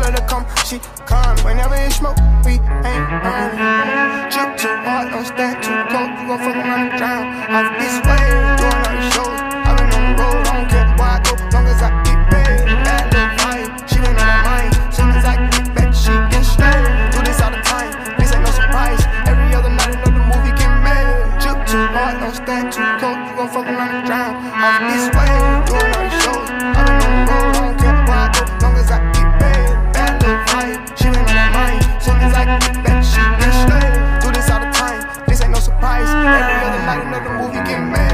tell her to come, she come. Whenever you smoke, we ain't on it. Drip too hard, don't stand too close. You gon' fuck around and drown off this way. Doing all these shows, I've been on the road. I don't care where I go, long as I get paid. That little vibe, she been on my mind. Soon as I get back, she get straight. Do this all the time, this ain't no surprise. Every other night another movie get made. Drip too hard, don't stand too close. You gon' fuck around and drown off this way. Doing all these shows, I've been on the road. I don't care where I go, long as I get paid. That little vibe, she been on my mind. Soon as I get back, she get straight. Do this all the time, this ain't no surprise. Every other night another movie get made.